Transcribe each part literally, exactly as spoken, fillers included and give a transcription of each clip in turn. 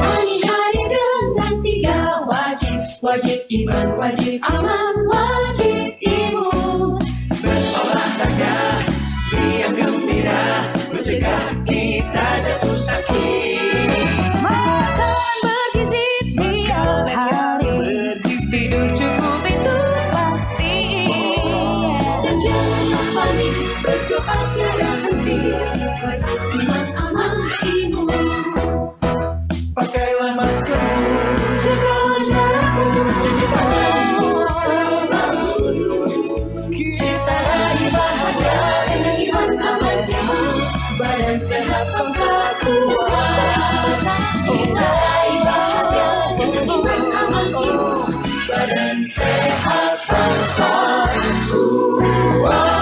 Menyadari dengan tiga wajib, wajib iman, wajib aman, wajib imun. Berolahraga, riang gembira, mencegah kita jatuh sakit. Makan bergizi tiap hari, tidur cukup itu pasti. Dan jangan lupa nih, berdoa tiada henti, wajib iman, aman, imun. Pakailah maskermu, jagalah jarakmu, cuci tanganmu selalu. Kita raih bahagia dengan iman, aman, imun. Badan sehat, bangsa kuat. Kita raih bahagia dengan iman, aman, imun. Badan sehat, bangsa kuat.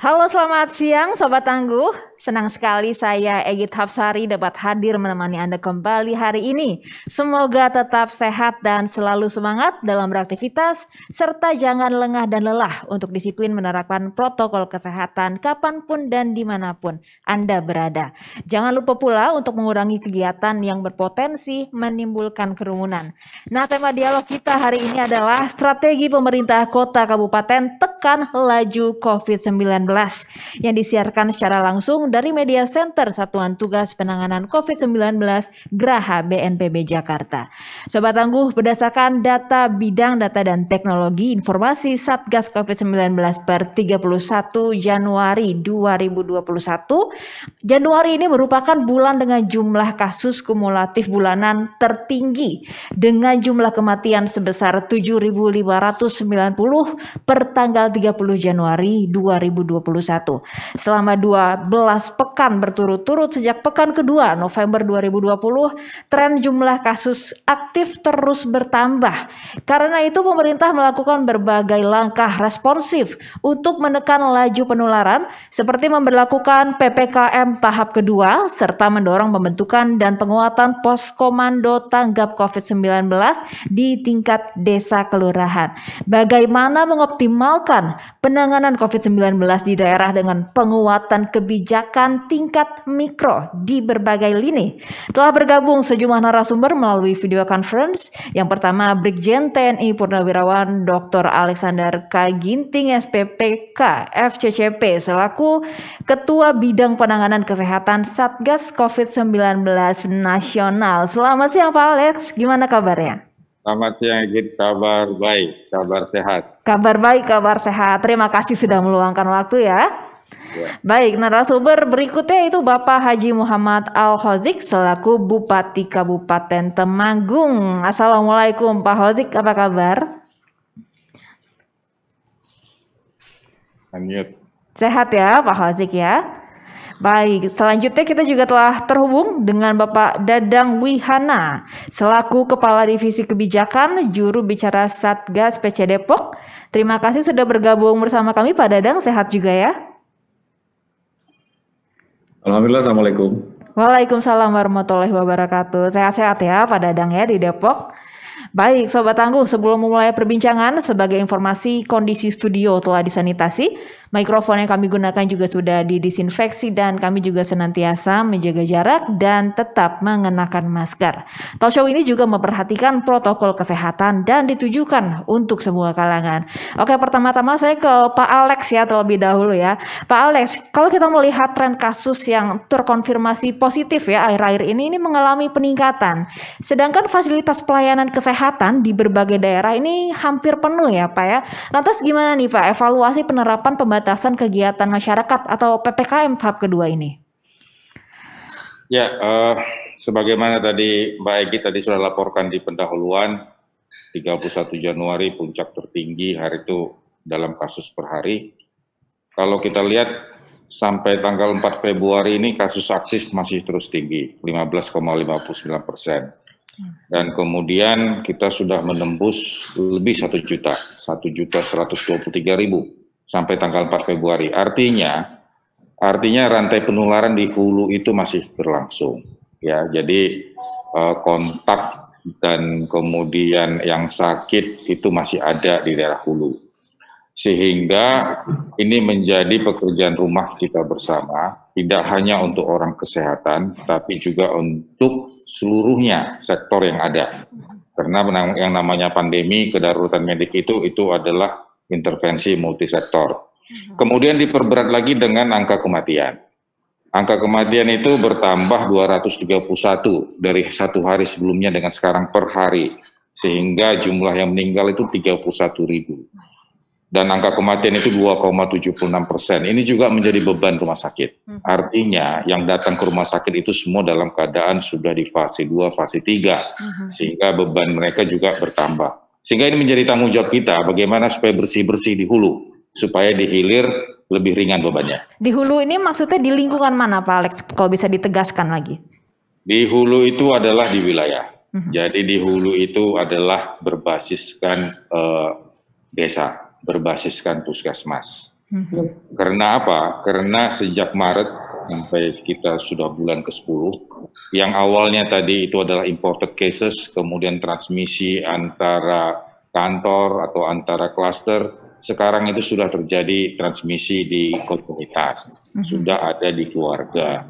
Halo, selamat siang Sobat Tangguh. Senang sekali saya Egiet Hapsari dapat hadir menemani Anda kembali hari ini. Semoga tetap sehat dan selalu semangat dalam beraktivitas, serta jangan lengah dan lelah untuk disiplin menerapkan protokol kesehatan kapanpun dan dimanapun Anda berada. Jangan lupa pula untuk mengurangi kegiatan yang berpotensi menimbulkan kerumunan. Nah, tema dialog kita hari ini adalah strategi pemerintah kota kabupaten tekan laju COVID sembilan belas. Yang disiarkan secara langsung dari Media Center Satuan Tugas Penanganan COVID sembilan belas Graha B N P B Jakarta. Sobat Tangguh, berdasarkan data bidang data dan teknologi informasi Satgas COVID sembilan belas per tiga puluh satu Januari dua ribu dua puluh satu, Januari ini merupakan bulan dengan jumlah kasus kumulatif bulanan tertinggi dengan jumlah kematian sebesar tujuh ribu lima ratus sembilan puluh per tanggal tiga puluh Januari dua ribu dua puluh satu. Selama dua belas pekan berturut-turut sejak pekan kedua November dua ribu dua puluh, tren jumlah kasus aktif terus bertambah. Karena itu pemerintah melakukan berbagai langkah responsif untuk menekan laju penularan seperti memberlakukan P P K M tahap kedua serta mendorong pembentukan dan penguatan poskomando tanggap COVID sembilan belas di tingkat desa kelurahan. Bagaimana mengoptimalkan penanganan COVID sembilan belas di di daerah dengan penguatan kebijakan tingkat mikro di berbagai lini. Telah bergabung sejumlah narasumber melalui video conference. Yang pertama Brigjen T N I Purnawirawan Doktor Alexander K. Ginting S P P K F C C P selaku Ketua Bidang Penanganan Kesehatan Satgas COVID sembilan belas Nasional. Selamat siang Pak Alex, gimana kabarnya? Selamat siang, Egiet. Kabar baik, kabar sehat. Kabar baik, kabar sehat. Terima kasih sudah meluangkan waktu ya. Ya. Baik, narasumber berikutnya itu Bapak Haji Muhammad Al Khadziq selaku Bupati Kabupaten Temanggung. Assalamualaikum Pak Khadziq, apa kabar? Lanjut. Sehat ya Pak Khadziq ya? Baik, selanjutnya kita juga telah terhubung dengan Bapak Dadang Wihana selaku Kepala Divisi Kebijakan Juru Bicara Satgas P C Depok. Terima kasih sudah bergabung bersama kami Pak Dadang, sehat juga ya? Alhamdulillah, Assalamualaikum. Waalaikumsalam warahmatullahi wabarakatuh. Sehat-sehat ya Pak Dadang ya di Depok. Baik, Sobat Tangguh, sebelum memulai perbincangan, sebagai informasi kondisi studio telah disanitasi, mikrofon yang kami gunakan juga sudah didisinfeksi dan kami juga senantiasa menjaga jarak dan tetap mengenakan masker. Talk show ini juga memperhatikan protokol kesehatan dan ditujukan untuk semua kalangan. Oke, pertama-tama saya ke Pak Alex ya terlebih dahulu ya. Pak Alex, kalau kita melihat tren kasus yang terkonfirmasi positif ya akhir-akhir ini, ini mengalami peningkatan. Sedangkan fasilitas pelayanan kesehatan Kesehatan di berbagai daerah ini hampir penuh ya Pak ya. Lantas gimana nih Pak evaluasi penerapan pembatasan kegiatan masyarakat atau P P K M tahap kedua ini? Ya, uh, sebagaimana tadi Mbak Egi tadi sudah laporkan di pendahuluan, tiga puluh satu Januari puncak tertinggi hari itu dalam kasus per hari. Kalau kita lihat sampai tanggal empat Februari ini kasus aktif masih terus tinggi, lima belas koma lima sembilan persen. Dan kemudian kita sudah menembus lebih satu juta, satu juta seratus dua puluh tiga ribu sampai tanggal empat Februari. Artinya, artinya rantai penularan di hulu itu masih berlangsung. Ya, jadi eh, kontak dan kemudian yang sakit itu masih ada di daerah hulu. sehingga ini menjadi pekerjaan rumah kita bersama, tidak hanya untuk orang kesehatan, tapi juga untuk seluruhnya sektor yang ada. Karena yang namanya pandemi, kedaruratan medik itu, itu adalah intervensi multisektor. Kemudian diperberat lagi dengan angka kematian. Angka kematian itu bertambah dua ratus tiga puluh satu dari satu hari sebelumnya dengan sekarang per hari. Sehingga jumlah yang meninggal itu tiga puluh satu ribu. Dan angka kematian itu dua koma tujuh puluh enam persen. Ini juga menjadi beban rumah sakit. Artinya yang datang ke rumah sakit itu semua dalam keadaan sudah di fase dua, fase tiga. Sehingga beban mereka juga bertambah. Sehingga ini menjadi tanggung jawab kita bagaimana supaya bersih-bersih di hulu. Supaya di hilir lebih ringan bebannya. Di hulu ini maksudnya di lingkungan mana Pak Alex? Kalau bisa ditegaskan lagi. Di hulu itu adalah di wilayah. Mm-hmm. Jadi di hulu itu adalah berbasiskan eh, desa, berbasiskan puskesmas. Mm-hmm. Karena apa? Karena sejak Maret sampai kita sudah bulan ke sepuluh, yang awalnya tadi itu adalah imported cases, kemudian transmisi antara kantor atau antara klaster. Sekarang itu sudah terjadi transmisi di komunitas, mm-hmm. sudah ada di keluarga.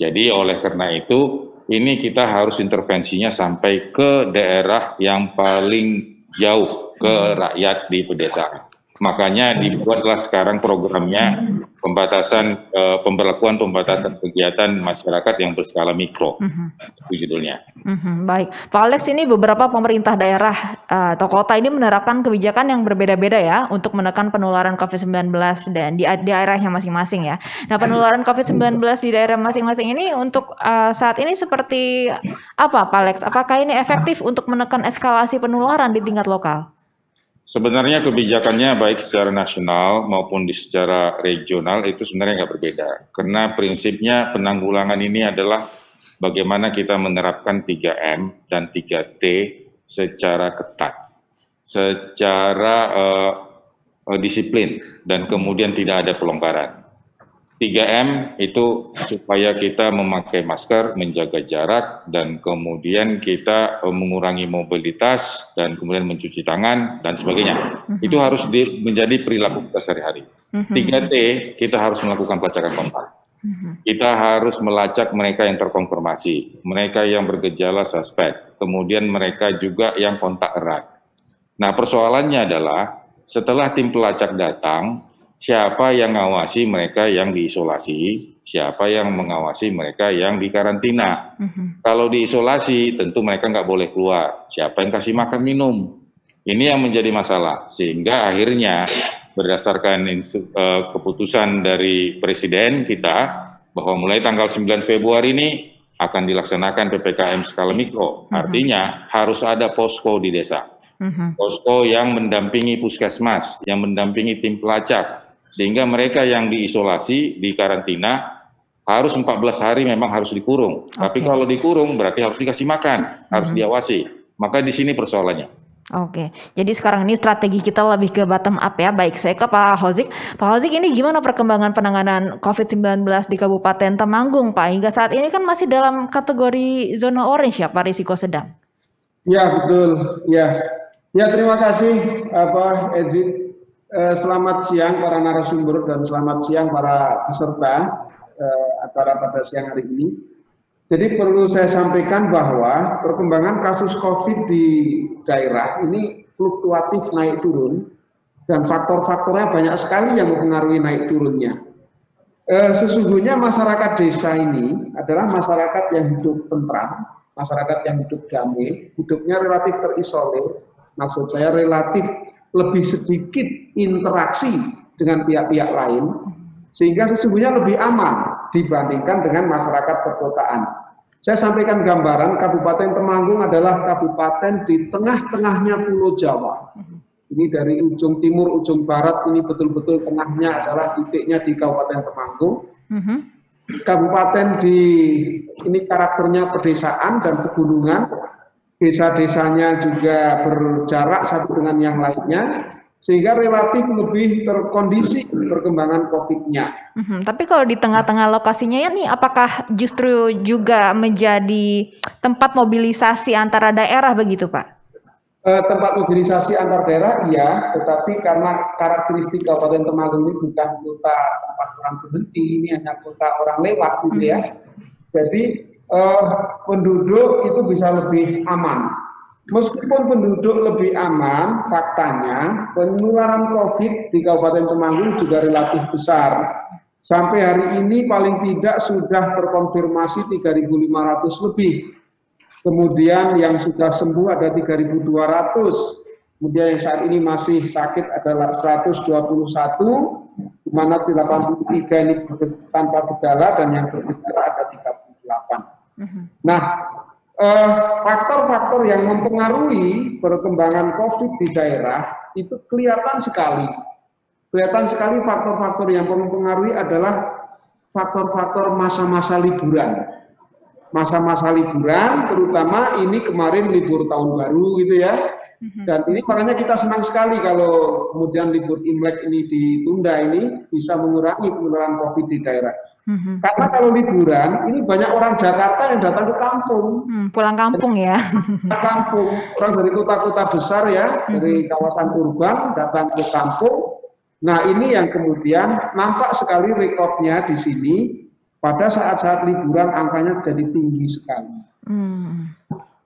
Jadi oleh karena itu, ini kita harus intervensinya sampai ke daerah yang paling jauh, ke mm-hmm. rakyat di pedesaan. Makanya dibuatlah sekarang programnya pembatasan eh, pemberlakuan pembatasan kegiatan masyarakat yang berskala mikro. Mm-hmm. Itu judulnya. Mm-hmm. Baik, Pak Alex, ini beberapa pemerintah daerah atau kota ini menerapkan kebijakan yang berbeda-beda ya untuk menekan penularan COVID sembilan belas dan di, di daerahnya masing-masing ya. Nah, penularan COVID sembilan belas di daerah masing-masing ini untuk uh, saat ini seperti apa, Pak Alex? Apakah ini efektif untuk menekan eskalasi penularan di tingkat lokal? Sebenarnya kebijakannya baik secara nasional maupun di secara regional itu sebenarnya nggak berbeda. Karena prinsipnya penanggulangan ini adalah bagaimana kita menerapkan tiga M dan tiga T secara ketat, secara uh, disiplin, dan kemudian tidak ada pelonggaran. tiga M itu supaya kita memakai masker, menjaga jarak, dan kemudian kita mengurangi mobilitas, dan kemudian mencuci tangan, dan sebagainya. Uh-huh. Itu harus di, menjadi perilaku kita sehari-hari. Uh-huh. tiga T, kita harus melakukan pelacakan kontak. Uh-huh. Kita harus melacak mereka yang terkonfirmasi, mereka yang bergejala suspek, kemudian mereka juga yang kontak erat. Nah, persoalannya adalah setelah tim pelacak datang, siapa yang mengawasi mereka yang diisolasi, siapa yang mengawasi mereka yang dikarantina. Mm-hmm. Kalau diisolasi tentu mereka nggak boleh keluar, siapa yang kasih makan minum. Ini yang menjadi masalah, sehingga akhirnya berdasarkan uh, keputusan dari Presiden kita, bahwa mulai tanggal sembilan Februari ini akan dilaksanakan P P K M skala mikro, mm-hmm. artinya harus ada posko di desa. Mm-hmm. Posko yang mendampingi puskesmas, yang mendampingi tim pelacak, sehingga mereka yang diisolasi, di karantina, harus empat belas hari memang harus dikurung. Okay. Tapi kalau dikurung berarti harus dikasih makan, harus mm-hmm. diawasi. Maka di sini persoalannya. Oke, jadi sekarang ini strategi kita lebih ke bottom up ya. Baik, saya ke Pak Khadziq. Pak Khadziq, ini gimana perkembangan penanganan COVID sembilan belas di Kabupaten Temanggung, Pak? Hingga saat ini kan masih dalam kategori zona orange ya, Pak, risiko sedang. Ya, betul. Ya, ya terima kasih, apa, Edi. Selamat siang para narasumber dan selamat siang para peserta eh, acara pada siang hari ini. Jadi perlu saya sampaikan bahwa perkembangan kasus COVID di daerah ini fluktuatif naik turun dan faktor-faktornya banyak sekali yang mempengaruhi naik turunnya. Eh, sesungguhnya masyarakat desa ini adalah masyarakat yang hidup tentram, masyarakat yang hidup damai, hidupnya relatif terisolir, maksud saya relatif lebih sedikit interaksi dengan pihak-pihak lain, sehingga sesungguhnya lebih aman dibandingkan dengan masyarakat perkotaan. Saya sampaikan gambaran, Kabupaten Temanggung adalah kabupaten di tengah-tengahnya Pulau Jawa. Ini dari ujung timur, ujung barat, ini betul-betul tengahnya adalah titiknya di Kabupaten Temanggung. Mm-hmm. Kabupaten di, ini karakternya pedesaan dan pegunungan, desa-desanya juga berjarak satu dengan yang lainnya, sehingga relatif lebih terkondisi perkembangan COVID-nya. Mm-hmm. Tapi kalau di tengah-tengah lokasinya ya nih, apakah justru juga menjadi tempat mobilisasi antara daerah begitu, Pak? Eh, tempat mobilisasi antar daerah iya, tetapi karena karakteristik Kabupaten Temanggung ini bukan kota tempat orang berhenti, ini hanya kota orang lewat gitu ya. Jadi eh, penduduk itu bisa lebih aman. Meskipun penduduk lebih aman, faktanya penularan COVID di Kabupaten Temanggung juga relatif besar. Sampai hari ini paling tidak sudah terkonfirmasi tiga ribu lima ratus lebih. Kemudian yang sudah sembuh ada tiga ribu dua ratus, kemudian yang saat ini masih sakit adalah seratus dua puluh satu, di mana delapan puluh tiga ini tanpa gejala dan yang bergejala ada tiga puluh delapan. Uh-huh. Nah, faktor-faktor eh, yang mempengaruhi perkembangan COVID di daerah itu kelihatan sekali. Kelihatan sekali faktor-faktor yang mempengaruhi adalah faktor-faktor masa-masa liburan. Masa-masa liburan, terutama ini kemarin libur tahun baru gitu ya. Dan ini makanya kita senang sekali kalau kemudian libur Imlek ini ditunda, ini bisa mengurangi penularan COVID di daerah. Mm-hmm. Karena kalau liburan, ini banyak orang Jakarta yang datang ke kampung. Mm, pulang kampung ya. Pulang kampung, orang dari kota-kota besar ya, mm-hmm. dari kawasan urban datang ke kampung. Nah ini yang kemudian nampak sekali rekodnya di sini. Pada saat-saat liburan angkanya jadi tinggi sekali. Hmm,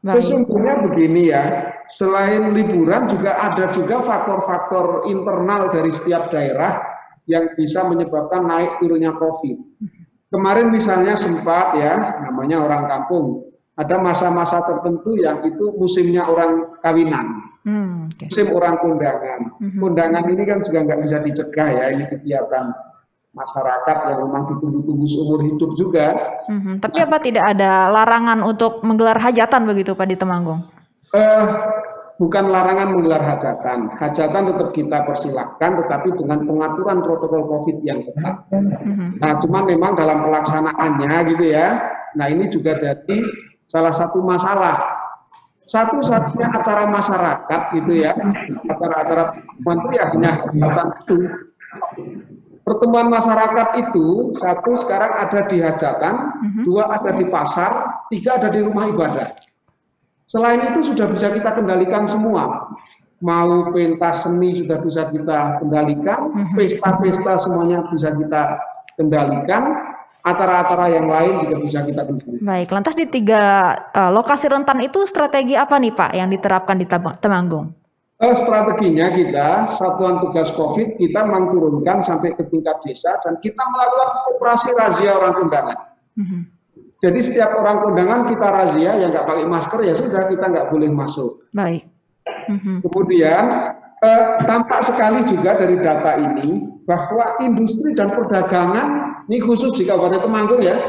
sesungguhnya begini ya, selain liburan juga ada juga faktor-faktor internal dari setiap daerah yang bisa menyebabkan naik turunnya COVID. Kemarin misalnya sempat ya, namanya orang kampung, ada masa-masa tertentu yang itu musimnya orang kawinan. Hmm, okay. Musim orang kondangan. Mm-hmm. Kondangan ini kan juga nggak bisa dicegah ya, ini kegiatan masyarakat yang memang ditunggu-tunggu seumur hidup juga. Mm-hmm. Tapi apa tidak ada larangan untuk menggelar hajatan begitu Pak di Temanggung? Eh, bukan larangan menggelar hajatan. Hajatan tetap kita persilahkan, tetapi dengan pengaturan protokol COVID yang ketat. Mm-hmm. Nah, cuman memang dalam pelaksanaannya gitu ya. Nah, ini juga jadi salah satu masalah. Satu-satunya acara masyarakat gitu ya, acara-acara itu ya hanya hajatan itu. Pertemuan masyarakat itu, satu sekarang ada di hajatan, mm-hmm. dua ada di pasar, tiga ada di rumah ibadah. Selain itu sudah bisa kita kendalikan semua. Mau pentas seni sudah bisa kita kendalikan, mm-hmm. pesta-pesta semuanya bisa kita kendalikan, acara-acara yang lain juga bisa kita kendalikan. Baik, lantas di tiga uh, lokasi rentan itu strategi apa nih Pak yang diterapkan di Temanggung? Strateginya kita, satuan tugas COVID kita mengturunkan sampai ke tingkat desa dan kita melakukan operasi razia orang kondangan. Mm-hmm. Jadi setiap orang kondangan kita razia, yang nggak pakai masker ya sudah kita nggak boleh masuk. Baik. Mm-hmm. Kemudian eh, tampak sekali juga dari data ini bahwa industri dan perdagangan, ini khusus di Kabupaten Temanggung ya,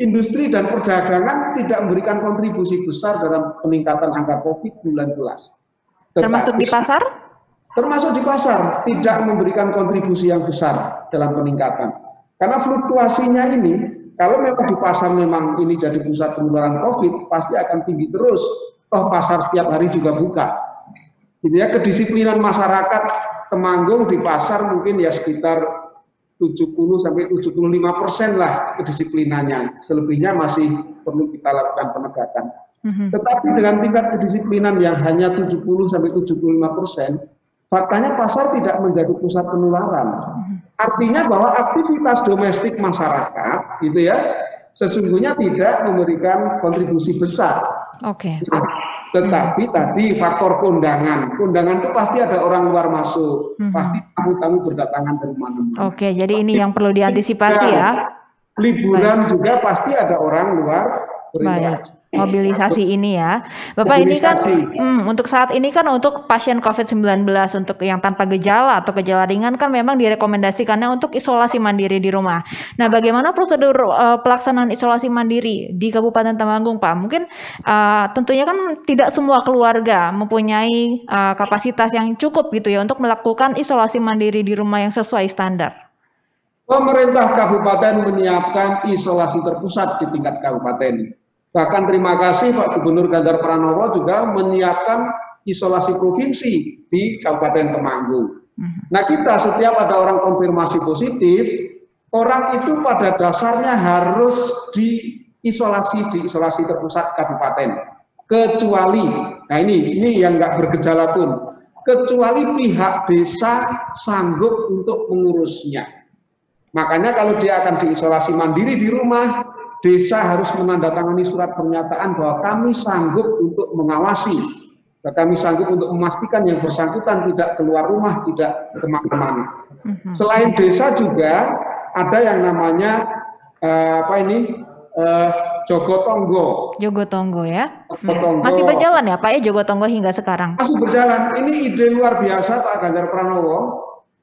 industri dan perdagangan tidak memberikan kontribusi besar dalam peningkatan angka COVID sembilan belas. Tetapi, termasuk di pasar? Termasuk di pasar, tidak memberikan kontribusi yang besar dalam peningkatan. Karena fluktuasinya ini, kalau memang di pasar memang ini jadi pusat penularan COVID, pasti akan tinggi terus. Toh pasar setiap hari juga buka. Jadi ya, kedisiplinan masyarakat Temanggung di pasar mungkin ya sekitar tujuh puluh sampai tujuh puluh lima persen lah kedisiplinannya. Selebihnya masih perlu kita lakukan penegakan. Tetapi dengan tingkat kedisiplinan yang hanya tujuh puluh sampai tujuh puluh lima persen, faktanya pasar tidak menjadi pusat penularan. Artinya bahwa aktivitas domestik masyarakat, gitu ya, sesungguhnya tidak memberikan kontribusi besar. Oke. Okay. Nah, tetapi hmm. tadi faktor kondangan, kondangan itu pasti ada orang luar masuk, hmm. pasti tamu-tamu berdatangan dari mana-mana. Oke, okay, jadi ini yang perlu diantisipasi ya. Liburan Baik. juga pasti ada orang luar berinteraksi. Mobilisasi ini ya, Bapak mobilisasi. Ini kan hmm, untuk saat ini kan untuk pasien COVID sembilan belas untuk yang tanpa gejala atau gejala ringan kan memang direkomendasikannya untuk isolasi mandiri di rumah. Nah, bagaimana prosedur uh, pelaksanaan isolasi mandiri di Kabupaten Temanggung, Pak? Mungkin uh, tentunya kan tidak semua keluarga mempunyai uh, kapasitas yang cukup gitu ya untuk melakukan isolasi mandiri di rumah yang sesuai standar. Pemerintah kabupaten menyiapkan isolasi terpusat di tingkat kabupaten. Bahkan terima kasih Pak Gubernur Ganjar Pranowo juga menyiapkan isolasi provinsi di Kabupaten Temanggung. Nah kita setiap ada orang konfirmasi positif, orang itu pada dasarnya harus diisolasi di isolasi terpusat kabupaten. kecuali, nah ini ini yang nggak bergejala pun, kecuali pihak desa sanggup untuk mengurusnya. Makanya kalau dia akan diisolasi mandiri di rumah, desa harus menandatangani surat pernyataan bahwa kami sanggup untuk mengawasi. Kami sanggup untuk memastikan yang bersangkutan tidak keluar rumah, tidak kemana-mana. Mm-hmm. Selain desa juga ada yang namanya uh, apa ini uh, Jogotonggo. Jogotonggo ya. Jogotonggo. Masih berjalan ya Pak ya Jogotonggo hingga sekarang. Masih berjalan. Ini ide luar biasa Pak Ganjar Pranowo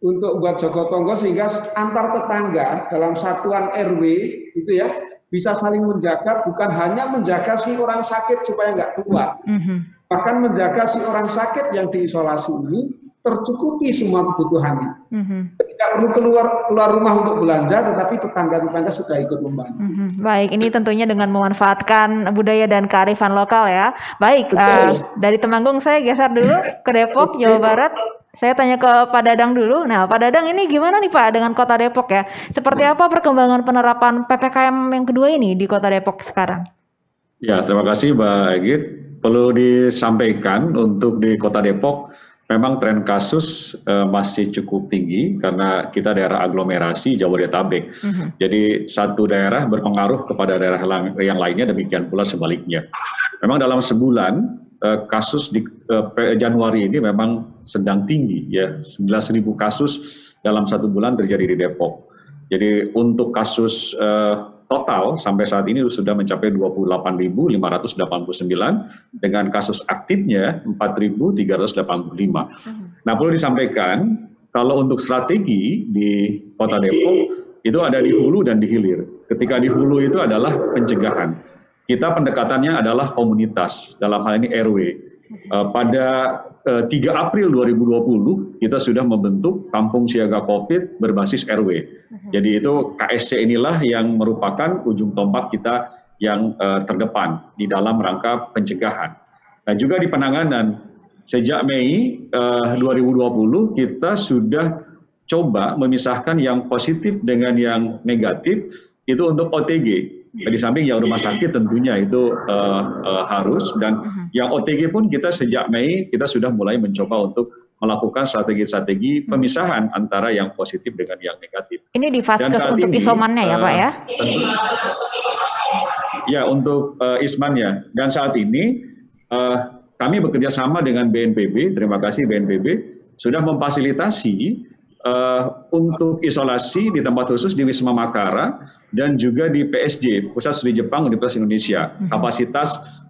untuk buat Jogotonggo sehingga antar tetangga dalam satuan R W itu ya bisa saling menjaga, bukan hanya menjaga si orang sakit supaya nggak keluar. Mm-hmm. Bahkan menjaga si orang sakit yang diisolasi ini tercukupi semua kebutuhannya. Mm-hmm. Tidak perlu keluar keluar rumah untuk belanja, tetapi tetangga-tetangga sudah ikut membantu. Mm-hmm. Baik, ini tentunya dengan memanfaatkan budaya dan kearifan lokal ya. Baik, uh, dari Temanggung saya geser dulu ke Depok, Jawa Barat. Saya tanya ke Pak Dadang dulu. Nah, Pak Dadang ini gimana nih Pak dengan Kota Depok ya? Seperti apa perkembangan penerapan P P K M yang kedua ini di Kota Depok sekarang? Ya, terima kasih Mbak Egiet. Perlu disampaikan untuk di Kota Depok memang tren kasus uh, masih cukup tinggi karena kita daerah aglomerasi Jabodetabek. Uh-huh. Jadi satu daerah berpengaruh kepada daerah yang lainnya, demikian pula sebaliknya. Memang dalam sebulan uh, kasus di uh, Januari ini memang sedang tinggi ya, sebelas ribu kasus dalam satu bulan terjadi di Depok. Jadi untuk kasus uh, total sampai saat ini sudah mencapai dua puluh delapan ribu lima ratus delapan puluh sembilan dengan kasus aktifnya empat ribu tiga ratus delapan puluh lima. Nah, perlu disampaikan kalau untuk strategi di Kota Depok itu ada di hulu dan di hilir. Ketika di hulu itu adalah pencegahan. Kita pendekatannya adalah komunitas, dalam hal ini R W. Pada tiga April dua ribu dua puluh kita sudah membentuk Kampung Siaga COVID berbasis R W. Jadi itu K S C inilah yang merupakan ujung tombak kita yang uh, terdepan di dalam rangka pencegahan. Nah juga di penanganan sejak Mei uh, dua ribu dua puluh kita sudah coba memisahkan yang positif dengan yang negatif itu untuk O T G. Di samping yang rumah sakit tentunya itu uh, uh, harus, dan yang O T G pun kita sejak Mei kita sudah mulai mencoba untuk melakukan strategi-strategi pemisahan antara yang positif dengan yang negatif. Ini di FASKES untuk ini, isomannya ya Pak ya? Tentu, ya untuk uh, Ismannya. Dan saat ini uh, kami bekerja sama dengan B N P B, terima kasih B N P B, sudah memfasilitasi Uh, untuk isolasi di tempat khusus di Wisma Makara dan juga di P S J, Pusat Studi Jepang Universitas Indonesia. Mm-hmm. Kapasitas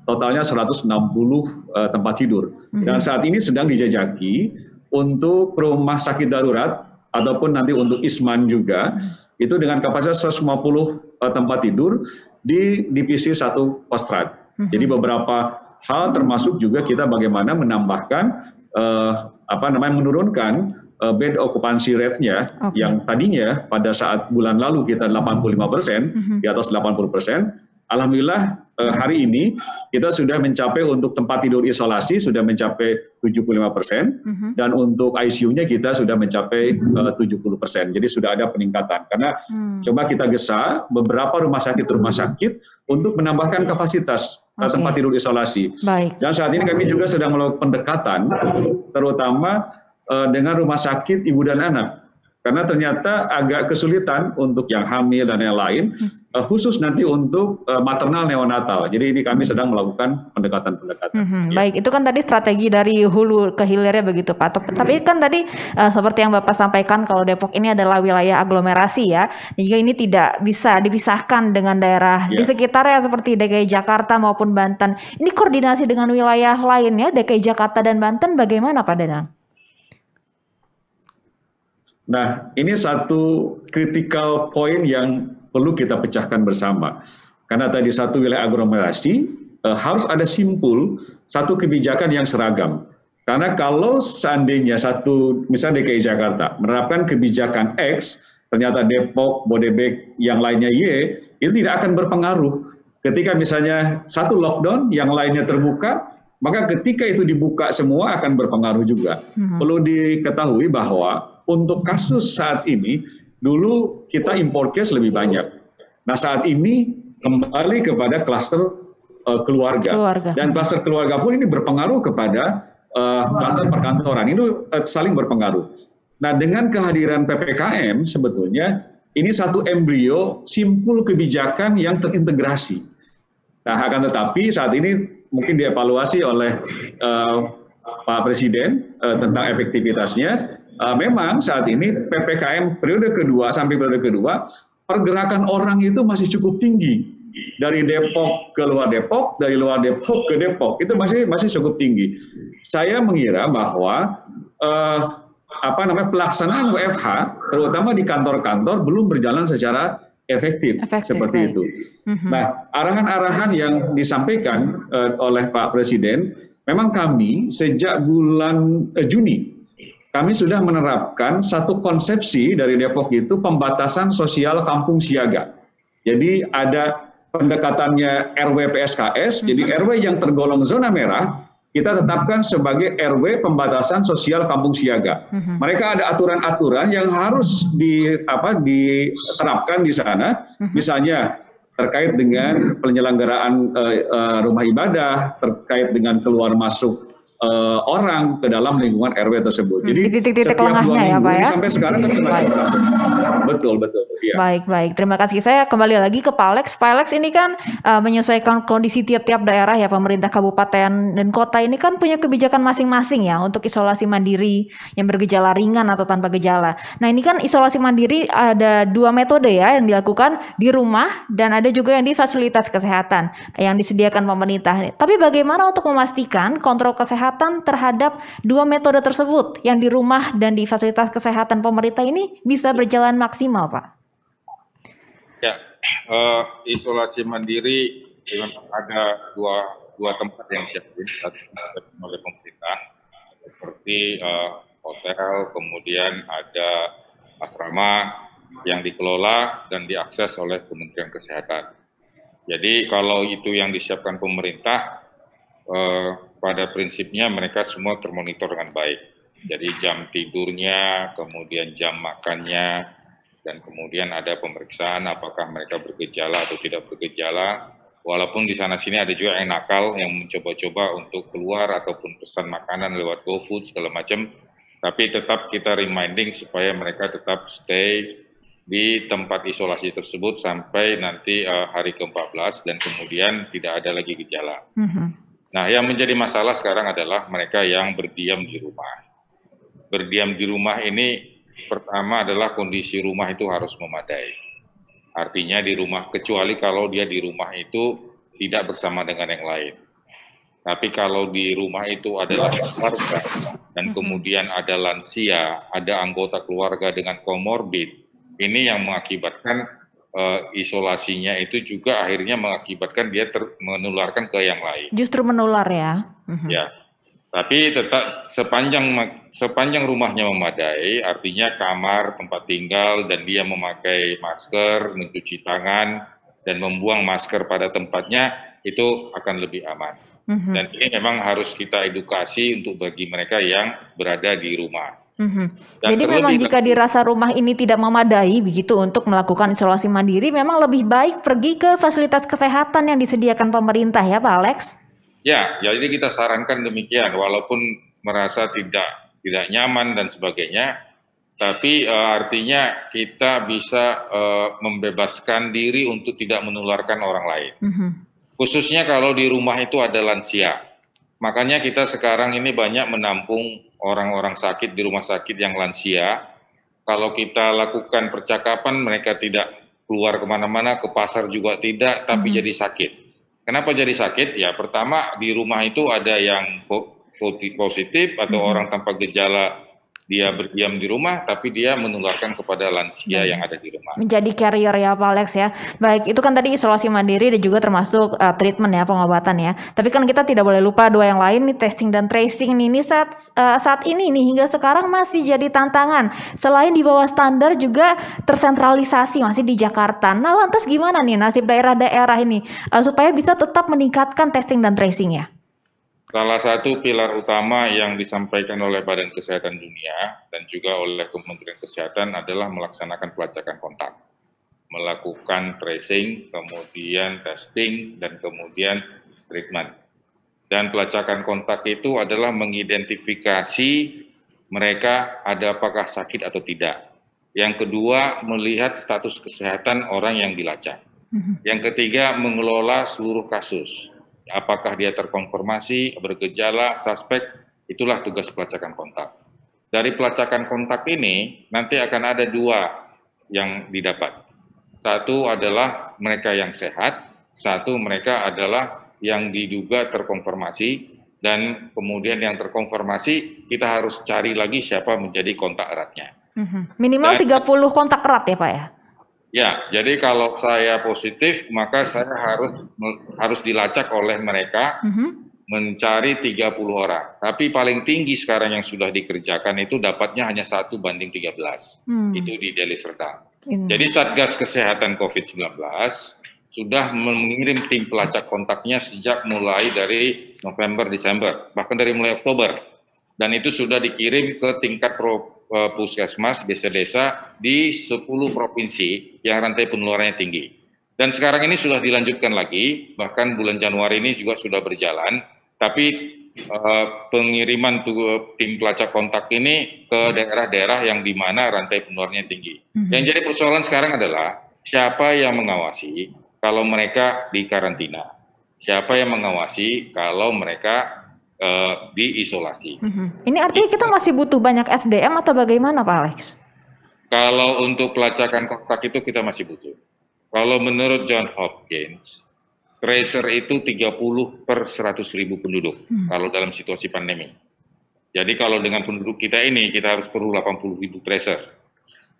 totalnya seratus enam puluh uh, tempat tidur. Mm-hmm. Dan saat ini sedang dijajaki untuk rumah sakit darurat ataupun nanti untuk Isman juga, mm-hmm. itu dengan kapasitas seratus lima puluh uh, tempat tidur di Divisi satu Kostrad. Mm-hmm. Jadi beberapa hal termasuk juga kita bagaimana menambahkan, uh, apa namanya, menurunkan bed occupancy rate-nya, okay. yang tadinya pada saat bulan lalu kita delapan puluh lima persen, mm-hmm. di atas delapan puluh persen, alhamdulillah eh, hari ini kita sudah mencapai untuk tempat tidur isolasi sudah mencapai tujuh puluh lima persen, mm-hmm. dan untuk I C U-nya kita sudah mencapai eh, tujuh puluh persen, jadi sudah ada peningkatan. Karena mm. coba kita gesa beberapa rumah sakit-rumah sakit untuk menambahkan kapasitas okay. tempat tidur isolasi. Baik. Dan saat ini kami juga sedang melakukan pendekatan, terutama dengan rumah sakit ibu dan anak, karena ternyata agak kesulitan untuk yang hamil dan yang lain, hmm. khusus nanti untuk maternal neonatal. Jadi ini kami sedang melakukan pendekatan-pendekatan. Hmm, ya. Baik, itu kan tadi strategi dari hulu ke hilirnya begitu Pak. Hmm. Tapi kan tadi uh, seperti yang Bapak sampaikan kalau Depok ini adalah wilayah aglomerasi ya, juga ini tidak bisa dipisahkan dengan daerah ya. Di sekitarnya seperti D K I Jakarta maupun Banten. Ini koordinasi dengan wilayah lainnya D K I Jakarta dan Banten bagaimana Pak Dadang? Nah, ini satu critical point yang perlu kita pecahkan bersama. Karena tadi satu wilayah aglomerasi, eh, harus ada simpul satu kebijakan yang seragam. Karena kalau seandainya satu, misalnya D K I Jakarta, menerapkan kebijakan X, ternyata Depok, Bodebek, yang lainnya Y, itu tidak akan berpengaruh. Ketika misalnya satu lockdown, yang lainnya terbuka, maka ketika itu dibuka semua akan berpengaruh juga. Hmm. Perlu diketahui bahwa untuk kasus saat ini, dulu kita impor case lebih banyak. Nah saat ini kembali kepada klaster uh, keluarga. keluarga. Dan kluster keluarga pun ini berpengaruh kepada uh, kluster perkantoran. Itu uh, saling berpengaruh. Nah, dengan kehadiran P P K M sebetulnya ini satu embrio simpul kebijakan yang terintegrasi. Nah, akan tetapi saat ini mungkin dievaluasi oleh uh, Pak Presiden uh, tentang efektivitasnya. Uh, memang saat ini P P K M periode kedua sampai periode kedua, pergerakan orang itu masih cukup tinggi. Dari Depok ke luar Depok, dari luar Depok ke Depok, itu masih masih cukup tinggi. Saya mengira bahwa uh, apa namanya pelaksanaan W F H, terutama di kantor-kantor, belum berjalan secara efektif, efektif seperti right. itu. Mm-hmm. Nah, arahan-arahan yang disampaikan uh, oleh Pak Presiden, memang kami sejak bulan uh, Juni, kami sudah menerapkan satu konsepsi dari Depok itu pembatasan sosial kampung siaga. Jadi ada pendekatannya R W P S K S, mm-hmm. jadi R W yang tergolong zona merah, kita tetapkan sebagai R W pembatasan sosial kampung siaga. Mm-hmm. Mereka ada aturan-aturan yang harus di, apa, diterapkan di sana, mm-hmm. misalnya terkait dengan penyelenggaraan uh, uh, rumah ibadah, terkait dengan keluar masuk orang ke dalam lingkungan R W tersebut. Jadi titik-titik lengahnya ya Pak ya. Sampai sekarang kan masih berlangsung. Betul betul. Iya. Baik baik. Terima kasih. Saya kembali lagi ke Pak Alex. Pak Alex ini kan uh, menyesuaikan kondisi tiap-tiap daerah ya, pemerintah kabupaten dan kota ini kan punya kebijakan masing-masing ya untuk isolasi mandiri yang bergejala ringan atau tanpa gejala. Nah ini kan isolasi mandiri ada dua metode ya yang dilakukan di rumah dan ada juga yang di fasilitas kesehatan yang disediakan pemerintah. Tapi bagaimana untuk memastikan kontrol kesehatan terhadap dua metode tersebut yang di rumah dan di fasilitas kesehatan pemerintah ini bisa berjalan maksimal, Pak? Ya, uh, isolasi mandiri ada dua, dua tempat yang siapin oleh pemerintah, seperti uh, hotel, kemudian ada asrama yang dikelola dan diakses oleh Kementerian Kesehatan. Jadi kalau itu yang disiapkan pemerintah, uh, pada prinsipnya mereka semua termonitor dengan baik. Jadi jam tidurnya, kemudian jam makannya, dan kemudian ada pemeriksaan apakah mereka bergejala atau tidak bergejala. Walaupun di sana-sini ada juga yang nakal, yang mencoba-coba untuk keluar ataupun pesan makanan lewat GoFood, segala macam. Tapi tetap kita reminding supaya mereka tetap stay di tempat isolasi tersebut sampai nanti uh, hari ke empat belas dan kemudian tidak ada lagi gejala. Mm-hmm. Nah, yang menjadi masalah sekarang adalah mereka yang berdiam di rumah. Berdiam di rumah ini pertama adalah kondisi rumah itu harus memadai. Artinya di rumah, kecuali kalau dia di rumah itu tidak bersama dengan yang lain. Tapi kalau di rumah itu adalah keluarga, dan kemudian ada lansia, ada anggota keluarga dengan komorbid, ini yang mengakibatkan Uh, isolasinya itu juga akhirnya mengakibatkan dia ter menularkan ke yang lain. Justru menular ya. Uhum. Ya, tapi tetap sepanjang sepanjang rumahnya memadai, artinya kamar, tempat tinggal, dan dia memakai masker, mencuci tangan, dan membuang masker pada tempatnya, itu akan lebih aman. Uhum. Dan ini memang harus kita edukasi untuk bagi mereka yang berada di rumah. Mm-hmm. Jadi memang jika dirasa rumah ini tidak memadai begitu untuk melakukan isolasi mandiri, memang lebih baik pergi ke fasilitas kesehatan yang disediakan pemerintah ya Pak Alex? Ya, ya jadi kita sarankan demikian, walaupun merasa tidak tidak nyaman dan sebagainya, tapi uh, artinya kita bisa uh, membebaskan diri untuk tidak menularkan orang lain. Mm-hmm. Khususnya kalau di rumah itu ada lansia. Makanya kita sekarang ini banyak menampung orang-orang sakit di rumah sakit yang lansia. Kalau kita lakukan percakapan, mereka tidak keluar kemana-mana, ke pasar juga tidak, tapi mm-hmm. jadi sakit. Kenapa jadi sakit? Ya pertama di rumah itu ada yang positif atau mm-hmm. orang tanpa gejala, dia berdiam di rumah, tapi dia menularkan kepada lansia yang ada di rumah. Menjadi carrier ya Pak Alex ya. Baik, itu kan tadi isolasi mandiri dan juga termasuk uh, treatment ya, pengobatan ya. Tapi kan kita tidak boleh lupa dua yang lain nih, testing dan tracing nih. Ini saat, uh, saat ini nih hingga sekarang masih jadi tantangan. Selain di bawah standar juga tersentralisasi masih di Jakarta. Nah lantas gimana nih nasib daerah-daerah ini uh, supaya bisa tetap meningkatkan testing dan tracing ya? Salah satu pilar utama yang disampaikan oleh Badan Kesehatan Dunia dan juga oleh Kementerian Kesehatan adalah melaksanakan pelacakan kontak. Melakukan tracing, kemudian testing, dan kemudian treatment. Dan pelacakan kontak itu adalah mengidentifikasi mereka ada apakah sakit atau tidak. Yang kedua, melihat status kesehatan orang yang dilacak. Yang ketiga, mengelola seluruh kasus. Apakah dia terkonfirmasi, bergejala, suspek, itulah tugas pelacakan kontak. Dari pelacakan kontak ini, nanti akan ada dua yang didapat. Satu adalah mereka yang sehat, satu mereka adalah yang diduga terkonfirmasi, dan kemudian yang terkonfirmasi kita harus cari lagi siapa menjadi kontak eratnya. Mm-hmm. Minimal dan, tiga puluh kontak erat ya Pak ya? Ya, jadi kalau saya positif maka saya harus harus dilacak oleh mereka, mm-hmm, mencari tiga puluh orang. Tapi paling tinggi sekarang yang sudah dikerjakan itu dapatnya hanya satu banding tiga belas, mm, itu di Deli Serdang. Mm. Jadi Satgas Kesehatan COVID sembilan belas sudah mengirim tim pelacak kontaknya sejak mulai dari November, Desember, bahkan dari mulai Oktober. Dan itu sudah dikirim ke tingkat pro, uh, puskesmas, desa-desa di sepuluh provinsi yang rantai penularannya tinggi. Dan sekarang ini sudah dilanjutkan lagi, bahkan bulan Januari ini juga sudah berjalan, tapi uh, pengiriman tuh, tim pelacak kontak ini ke daerah-daerah yang di mana rantai penularannya tinggi. Mm-hmm. Yang jadi persoalan sekarang adalah siapa yang mengawasi kalau mereka di karantina, siapa yang mengawasi kalau mereka uh, diisolasi. Mm-hmm. Ini artinya kita masih butuh banyak S D M atau bagaimana Pak Alex? Kalau untuk pelacakan kontak itu kita masih butuh. Kalau menurut John Hopkins, tracer itu tiga puluh per seratus ribu penduduk, mm-hmm, kalau dalam situasi pandemi. Jadi kalau dengan penduduk kita ini, kita harus perlu delapan puluh ribu tracer.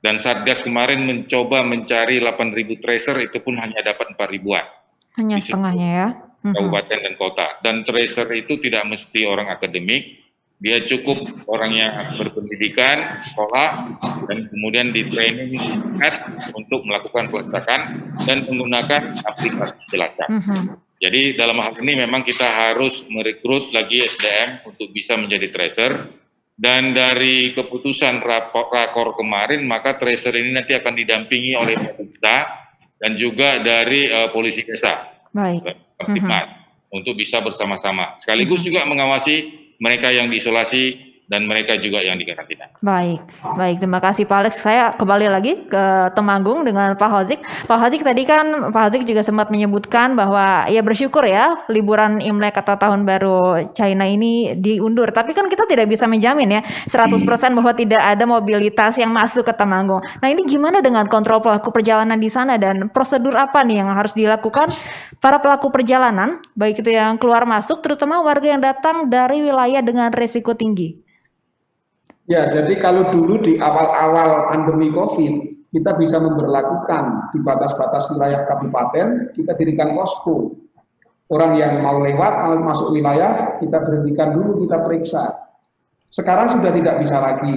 Dan Satgas kemarin mencoba mencari delapan ribu tracer, itu pun hanya dapat empat ribuan. Hanya setengahnya ya. Kabupaten dan kota. Dan tracer itu tidak mesti orang akademik, dia cukup orang yang berpendidikan, sekolah, dan kemudian di training singkat untuk melakukan pelacakan dan menggunakan aplikasi pelacak. Uhum. Jadi dalam hal ini memang kita harus merekrut lagi S D M untuk bisa menjadi tracer. Dan dari keputusan rapor, rakor kemarin, maka tracer ini nanti akan didampingi oleh Polda dan juga dari uh, polisi desa, baik, Pertipat, uh-huh, untuk bisa bersama-sama. Sekaligus uh-huh juga mengawasi mereka yang diisolasi dan mereka juga yang dikarantina. Baik, baik. Terima kasih Pak Alex. Saya kembali lagi ke Temanggung dengan Pak Khadziq. Pak Khadziq tadi kan Pak Khadziq juga sempat menyebutkan bahwa ya bersyukur ya liburan Imlek atau Tahun Baru China ini diundur. Tapi kan kita tidak bisa menjamin ya seratus persen bahwa tidak ada mobilitas yang masuk ke Temanggung. Nah ini gimana dengan kontrol pelaku perjalanan di sana dan prosedur apa nih yang harus dilakukan para pelaku perjalanan, baik itu yang keluar masuk terutama warga yang datang dari wilayah dengan resiko tinggi? Ya, jadi kalau dulu di awal-awal pandemi COVID, kita bisa memberlakukan di batas-batas wilayah kabupaten, kita dirikan posko. Orang yang mau lewat, mau masuk wilayah, kita berhentikan dulu, kita periksa. Sekarang sudah tidak bisa lagi,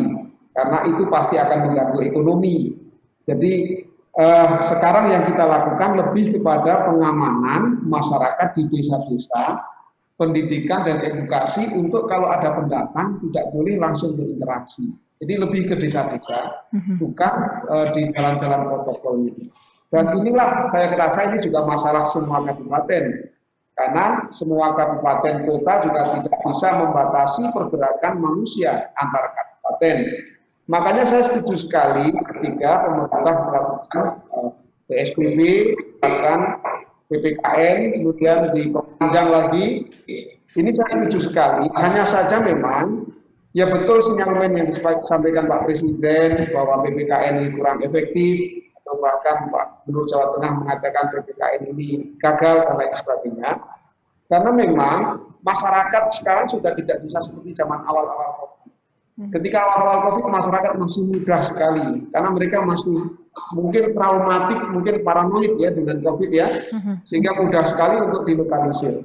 karena itu pasti akan mengganggu ekonomi. Jadi eh, sekarang yang kita lakukan lebih kepada pengamanan masyarakat di desa-desa, pendidikan dan edukasi untuk kalau ada pendatang tidak boleh langsung berinteraksi. Jadi lebih ke desa-desa, bukan uh, di jalan-jalan protokol ini. Dan inilah saya merasa ini juga masalah semua kabupaten, karena semua kabupaten kota juga tidak bisa membatasi pergerakan manusia antar kabupaten. Makanya saya setuju sekali ketika pemerintah melakukan uh, P S B B, bahkan P P K M, kemudian diperpanjang lagi. Ini saya setuju sekali, hanya saja memang, ya betul sinyalemen yang disampaikan Pak Presiden bahwa P P K M ini kurang efektif, atau bahkan Pak Gubernur Jawa Tengah mengatakan P P K M ini gagal, dan lain sebagainya. Karena memang masyarakat sekarang sudah tidak bisa seperti zaman awal-awal COVID. Ketika awal-awal COVID, masyarakat masih mudah sekali, karena mereka masih mungkin traumatik, mungkin paranoid ya dengan COVID ya, sehingga mudah sekali untuk dilokalisir.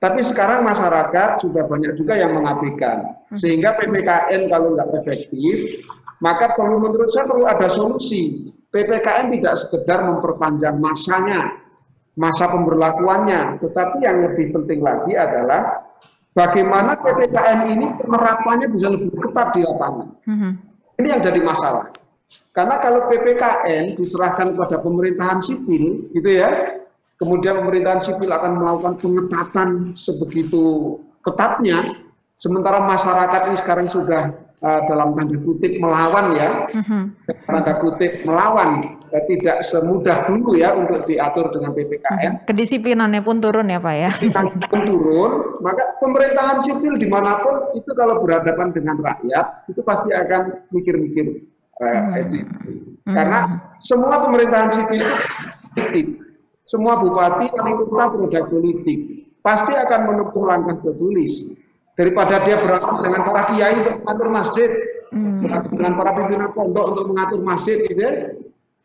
Tapi sekarang masyarakat sudah banyak juga yang mengabaikan, sehingga P P K M kalau nggak efektif, maka perlu menurut saya perlu ada solusi. P P K M tidak sekedar memperpanjang masanya, masa pemberlakuannya, tetapi yang lebih penting lagi adalah bagaimana P P K M ini penerapannya bisa lebih ketat di lapangan. Ini yang jadi masalah. Karena kalau P P K M diserahkan kepada pemerintahan sipil, gitu ya, kemudian pemerintahan sipil akan melakukan pengetatan sebegitu ketatnya, sementara masyarakat ini sekarang sudah uh, dalam tanda kutip melawan ya, mm-hmm. tanda kutip melawan, ya, tidak semudah dulu ya untuk diatur dengan P P K M. Kedisiplinannya pun turun ya Pak ya? Kedisiplinannya pun turun, maka pemerintahan sipil dimanapun itu kalau berhadapan dengan rakyat, itu pasti akan mikir-mikir. Uh, mm-hmm. Karena semua pemerintahan sipil itu politik, semua bupati yang ikutlah produk politik, pasti akan menempuh langkah tertulis. Daripada dia berantem dengan para kiai untuk mengatur masjid, hmm. berantem dengan para pimpinan pondok untuk mengatur masjid, gitu.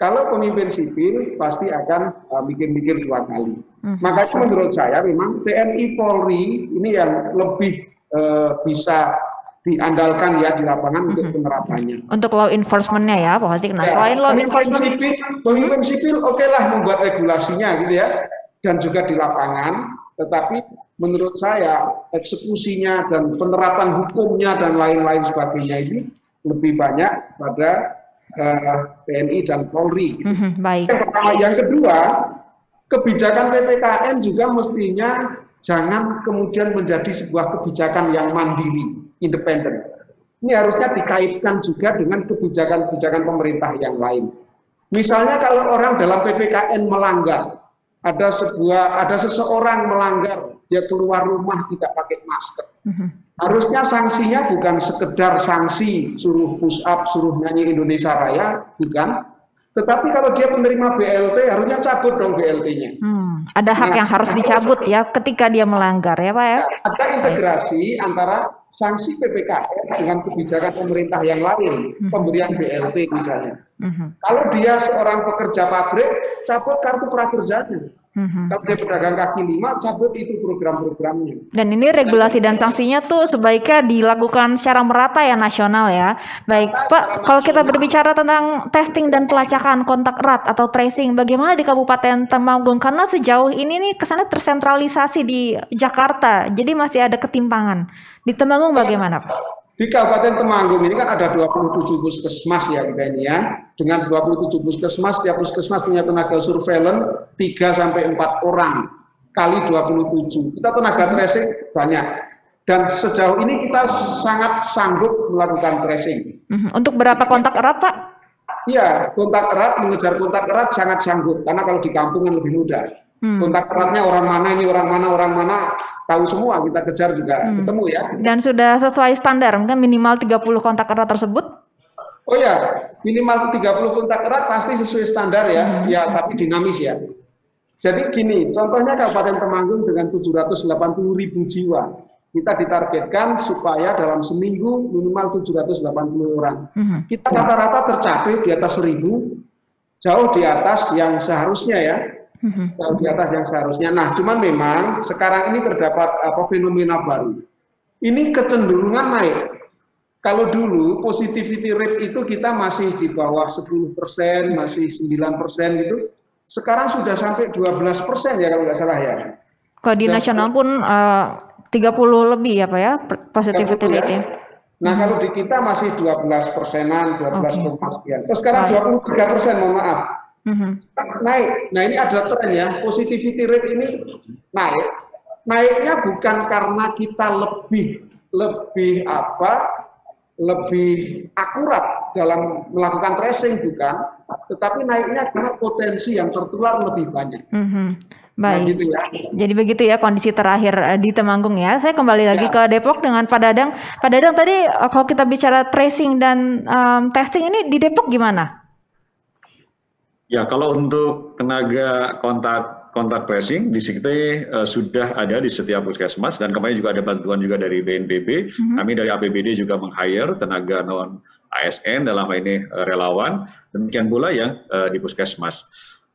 Kalau pemimpin sipil pasti akan mikir-mikir uh, dua kali. Hmm. Makanya menurut saya memang T N I Polri ini yang lebih uh, bisa diandalkan ya di lapangan hmm. untuk penerapannya. Untuk law enforcement-nya ya, Pak Khadziq. Nah, ya, selain law enforcement, sipil, pemimpin sipil oke okay lah membuat regulasinya, gitu ya, dan juga di lapangan. Tetapi menurut saya eksekusinya dan penerapan hukumnya dan lain-lain sebagainya ini lebih banyak pada uh, T N I dan Polri. Gitu. Mm-hmm, baik. Yang pertama, yang kedua, kebijakan P P K M juga mestinya jangan kemudian menjadi sebuah kebijakan yang mandiri, independen. Ini harusnya dikaitkan juga dengan kebijakan-kebijakan pemerintah yang lain. Misalnya kalau orang dalam P P K M melanggar. Ada sebuah, ada seseorang melanggar, dia keluar rumah tidak pakai masker. Mm-hmm. Harusnya sanksinya bukan sekedar sanksi suruh push up, suruh nyanyi Indonesia Raya, bukan. Tetapi kalau dia penerima B L T, harusnya cabut dong B L T-nya. Hmm, ada hak nah, yang harus dicabut ya ketika dia melanggar ya Pak ya? Ada integrasi Baik. antara sanksi P P K M dengan kebijakan pemerintah yang lain, mm-hmm. pemberian B L T misalnya. Mm-hmm. Kalau dia seorang pekerja pabrik, cabut kartu prakerjanya. Mm-hmm. Kalau dia pedagang kaki lima, cabut itu program-programnya. Dan ini regulasi dan sanksinya tuh sebaiknya dilakukan secara merata ya, nasional ya. Baik Pak, kalau kita berbicara tentang testing dan pelacakan kontak erat atau tracing, bagaimana di Kabupaten Temanggung? Karena sejauh ini nih kesannya tersentralisasi di Jakarta, jadi masih ada ketimpangan. Di Temanggung bagaimana Pak? Di Kabupaten Temanggung ini kan ada dua puluh tujuh puskesmas ya, kita ini ya. Dengan dua puluh tujuh puskesmas, setiap puskesmas punya tenaga surveillance tiga sampai empat orang kali dua puluh tujuh. Kita tenaga tracing banyak. Dan sejauh ini kita sangat sanggup melakukan tracing. Untuk berapa kontak erat, Pak? Iya, kontak erat, mengejar kontak erat sangat sanggup. Karena kalau di kampungan lebih mudah. Hmm. Kontak eratnya orang mana, ini orang mana, orang mana, tahu semua, kita kejar juga, hmm. ketemu ya. Dan sudah sesuai standar, mungkin minimal tiga puluh kontak erat tersebut? Oh ya, minimal tiga puluh kontak erat pasti sesuai standar ya, hmm. ya tapi dinamis ya. Jadi gini, contohnya Kabupaten Temanggung dengan tujuh ratus delapan puluh ribu jiwa, kita ditargetkan supaya dalam seminggu minimal tujuh ratus delapan puluh orang. Hmm. Kita rata-rata tercapai di atas seribu, jauh di atas yang seharusnya ya. Kalau di atas yang seharusnya. Nah, cuman memang sekarang ini terdapat apa fenomena baru. Ini kecenderungan naik. Kalau dulu positivity rate itu kita masih di bawah sepuluh persen, masih sembilan persen gitu. Sekarang sudah sampai dua belas persen ya kalau nggak salah ya. Kalau di Dan nasional pun uh, tiga puluh lebih ya Pak ya positivity rate. Ya. Nah, hmm. kalau di kita masih dua belas persenan, dua belas koma sekian. Okay. Terus sekarang dua puluh tiga persen, mohon maaf. Mm-hmm. Naik, nah ini ada tren ya, positivity rate ini naik. Naiknya bukan karena kita lebih lebih apa, lebih akurat dalam melakukan tracing bukan, tetapi naiknya karena potensi yang tertular lebih banyak. Mm-hmm. Baik. Nah, gitu ya. Jadi begitu ya kondisi terakhir di Temanggung ya. Saya kembali lagi ya. ke Depok dengan Pak Dadang. Pak Dadang tadi kalau kita bicara tracing dan um, testing ini di Depok gimana? Ya, kalau untuk tenaga kontak kontak tracing di sini uh, sudah ada di setiap puskesmas dan kemarin juga ada bantuan juga dari B N P B. Mm-hmm. Kami dari A P B D juga meng-hire tenaga non A S N dalam ini uh, relawan. Demikian pula yang uh, di puskesmas.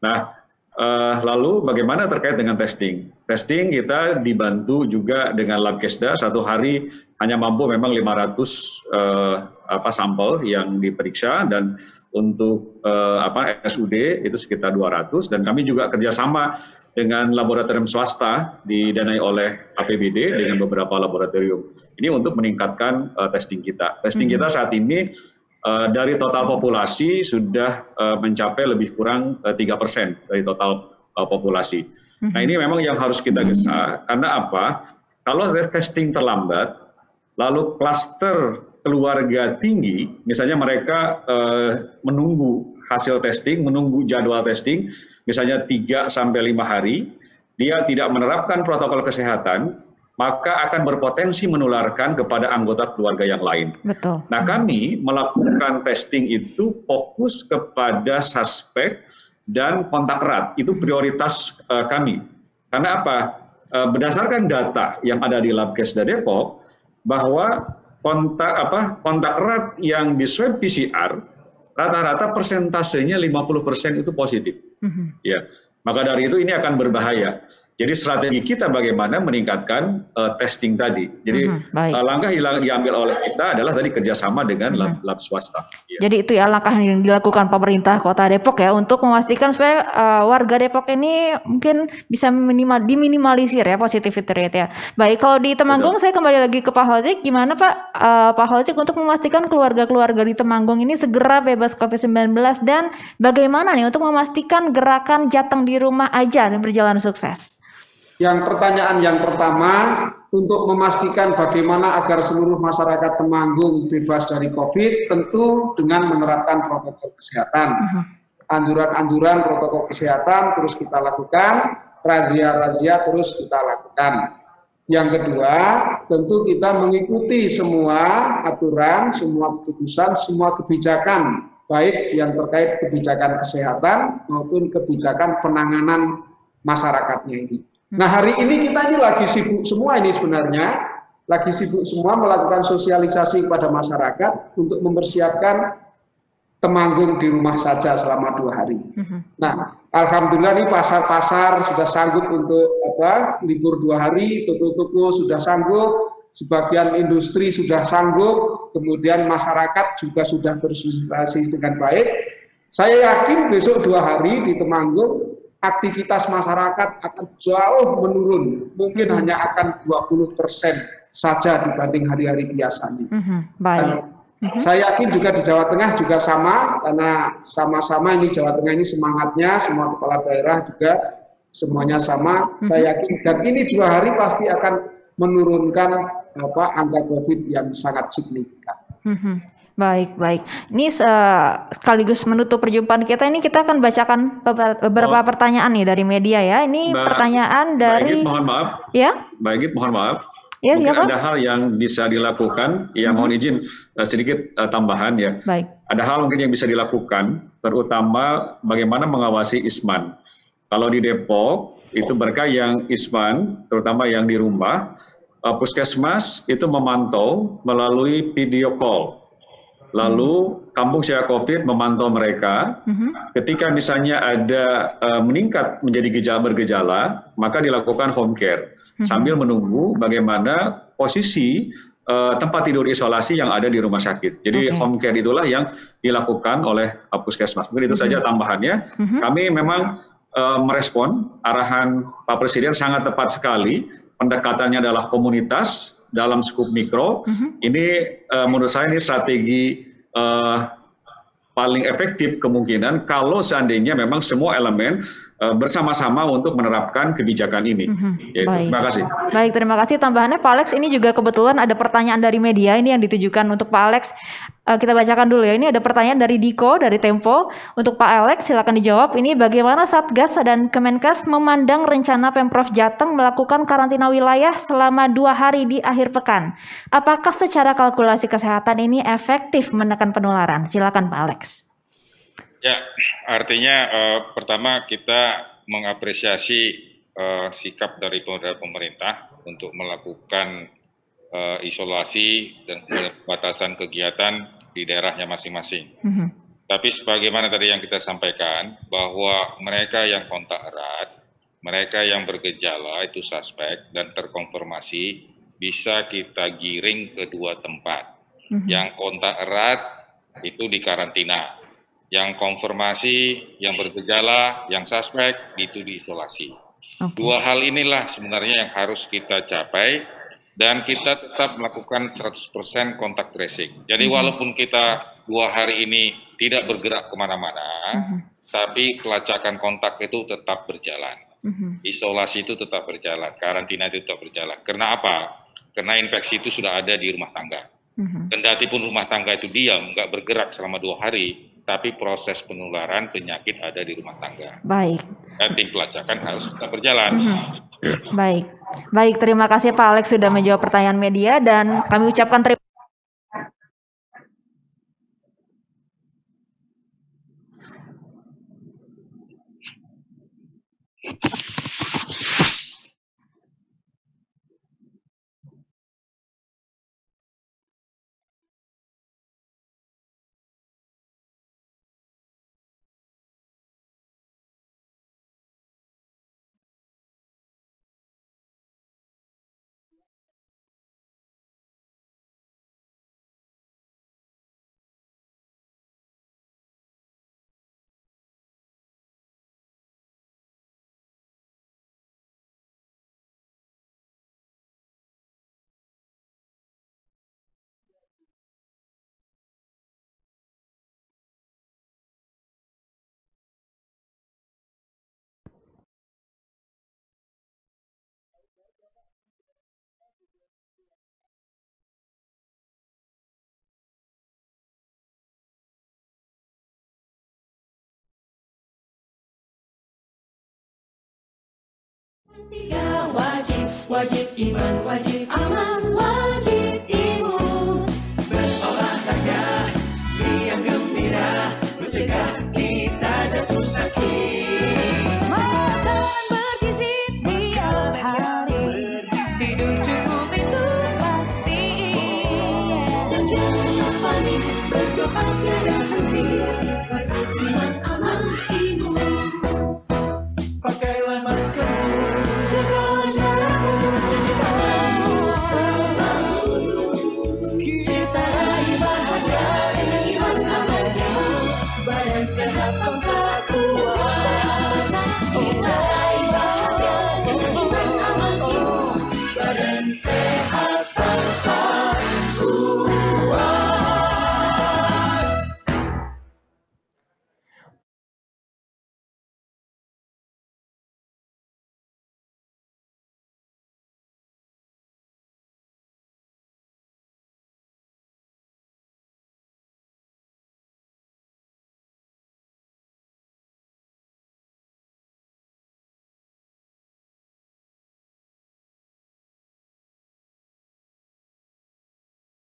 Nah, uh, lalu bagaimana terkait dengan testing? Testing kita dibantu juga dengan Labkesda. Satu hari hanya mampu memang lima ratus uh, apa sampel yang diperiksa dan untuk eh, apa S U D itu sekitar dua ratus dan kami juga kerjasama dengan laboratorium swasta didanai oleh A P B D dengan beberapa laboratorium ini untuk meningkatkan eh, testing kita. Testing hmm. kita saat ini eh, dari total populasi sudah eh, mencapai lebih kurang tiga persen dari total eh, populasi. Nah ini memang yang harus kita gesa, karena apa? Kalau testing terlambat, lalu klaster keluarga tinggi, misalnya mereka eh, menunggu hasil testing, menunggu jadwal testing, misalnya tiga sampai lima hari, dia tidak menerapkan protokol kesehatan, maka akan berpotensi menularkan kepada anggota keluarga yang lain. Betul. Nah, kami melakukan testing itu fokus kepada suspek dan kontak erat. Itu prioritas uh, kami. Karena apa? Uh, berdasarkan data yang ada di Labkesda Depok, bahwa kontak apa kontak erat yang di swab P C R, rata-rata persentasenya lima puluh persen itu positif. Mm-hmm. Ya. Maka dari itu ini akan berbahaya. Jadi strategi kita bagaimana meningkatkan uh, testing tadi. Jadi uh-huh, uh, langkah yang diambil oleh kita adalah tadi kerjasama dengan uh-huh. lab, lab swasta. Ya. Jadi itu ya langkah yang dilakukan pemerintah Kota Depok ya untuk memastikan supaya uh, warga Depok ini mungkin bisa minimal, diminimalisir ya positivity rate ya. Baik, kalau di Temanggung betul. Saya kembali lagi ke Pak Khadziq. Gimana Pak uh, Pak Khadziq untuk memastikan keluarga-keluarga di Temanggung ini segera bebas COVID sembilan belas dan bagaimana nih untuk memastikan gerakan jateng di rumah aja dan berjalan sukses? Yang pertanyaan yang pertama, untuk memastikan bagaimana agar seluruh masyarakat Temanggung bebas dari COVID, tentu dengan menerapkan protokol kesehatan. Anjuran-anjuran protokol kesehatan terus kita lakukan, razia-razia terus kita lakukan. Yang kedua, tentu kita mengikuti semua aturan, semua keputusan, semua kebijakan, baik yang terkait kebijakan kesehatan maupun kebijakan penanganan masyarakatnya ini. Nah hari ini kita ini lagi sibuk semua ini sebenarnya, lagi sibuk semua melakukan sosialisasi kepada masyarakat untuk mempersiapkan Temanggung di rumah saja selama dua hari. Uh-huh. Nah, alhamdulillah ini pasar-pasar sudah sanggup untuk apa libur dua hari, toko-toko sudah sanggup, sebagian industri sudah sanggup, kemudian masyarakat juga sudah bersosialisasi dengan baik. Saya yakin besok dua hari di Temanggung, aktivitas masyarakat akan jauh menurun, mungkin mm-hmm. hanya akan dua puluh persen saja dibanding hari-hari biasanya. Mm-hmm. Baik. Mm-hmm. Saya yakin juga di Jawa Tengah juga sama, karena sama-sama ini Jawa Tengah ini semangatnya, semua kepala daerah juga semuanya sama. Mm-hmm. Saya yakin dan ini dua hari pasti akan menurunkan apa angka COVID yang sangat signifikan. Mm-hmm. Baik, baik. Ini uh, sekaligus menutup perjumpaan kita ini kita akan bacakan beberapa oh. pertanyaan nih dari media ya. Ini Mbak, pertanyaan dari Mbak Egiet, mohon maaf. Ya. Mbak Egiet, mohon maaf. Ya, mungkin siapa? Ada hal yang bisa dilakukan, ya hmm. mohon izin uh, sedikit uh, tambahan ya. Baik. Ada hal mungkin yang bisa dilakukan, terutama bagaimana mengawasi Isman. Kalau di Depok itu berkah yang Isman, terutama yang di rumah, uh, Puskesmas itu memantau melalui video call. Lalu kampung siaga COVID memantau mereka. Uh-huh. Ketika misalnya ada uh, meningkat menjadi gejala bergejala, maka dilakukan home care uh-huh. sambil menunggu bagaimana posisi uh, tempat tidur isolasi yang ada di rumah sakit. Jadi okay. home care itulah yang dilakukan oleh uh, Puskesmas. Mungkin itu uh-huh. saja tambahannya. Uh-huh. Kami memang uh, merespon arahan Pak Presiden sangat tepat sekali. Pendekatannya adalah komunitas dalam skup mikro, uh-huh. ini uh, menurut saya ini strategi uh, paling efektif kemungkinan kalau seandainya memang semua elemen uh, bersama-sama untuk menerapkan kebijakan ini. Uh-huh. Yaitu, baik. Terima kasih. Baik, terima kasih. Tambahannya Pak Alex, ini juga kebetulan ada pertanyaan dari media ini yang ditujukan untuk Pak Alex. Uh, kita bacakan dulu ya, ini ada pertanyaan dari Diko, dari Tempo. Untuk Pak Alex, silakan dijawab. Ini bagaimana Satgas dan Kemenkes memandang rencana Pemprov Jateng melakukan karantina wilayah selama dua hari di akhir pekan? Apakah secara kalkulasi kesehatan ini efektif menekan penularan? Silakan Pak Alex. Ya, artinya uh, pertama kita mengapresiasi uh, sikap dari pemerintah untuk melakukan uh, isolasi dan pembatasan kegiatan di daerahnya masing-masing. Mm-hmm. Tapi sebagaimana tadi yang kita sampaikan, bahwa mereka yang kontak erat, mereka yang bergejala itu suspek dan terkonfirmasi bisa kita giring ke dua tempat. Mm-hmm. Yang kontak erat itu dikarantina, yang konfirmasi, yang bergejala, yang suspek itu diisolasi. Okay. Dua hal inilah sebenarnya yang harus kita capai dan kita tetap melakukan seratus persen kontak tracing. Jadi mm-hmm. walaupun kita dua hari ini tidak bergerak kemana-mana, mm-hmm. tapi pelacakan kontak itu tetap berjalan. Mm-hmm. Isolasi itu tetap berjalan, karantina itu tetap berjalan. Karena apa? Karena infeksi itu sudah ada di rumah tangga. Mm-hmm. Kendati pun rumah tangga itu diam, nggak bergerak selama dua hari, tapi proses penularan penyakit ada di rumah tangga. Baik. Dan tim pelacakan harus tetap berjalan. Mm-hmm. Baik, baik. Terima kasih Pak Alex sudah menjawab pertanyaan media dan kami ucapkan terima. Tiga wajib, wajib iman, wajib aman, wajib imun. Berolahraga, riang gembira, mencegah kita jatuh sakit. Makan bergizi tiap hari, tidur cukup itu pasti. Dan jangan lupa nih, berdoa tiada henti. Wajib iman, aman, imun. Pakailah masker. Sehat bersama.